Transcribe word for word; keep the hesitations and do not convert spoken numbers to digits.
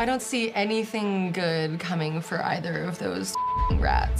I don't see anything good coming for either of those rats.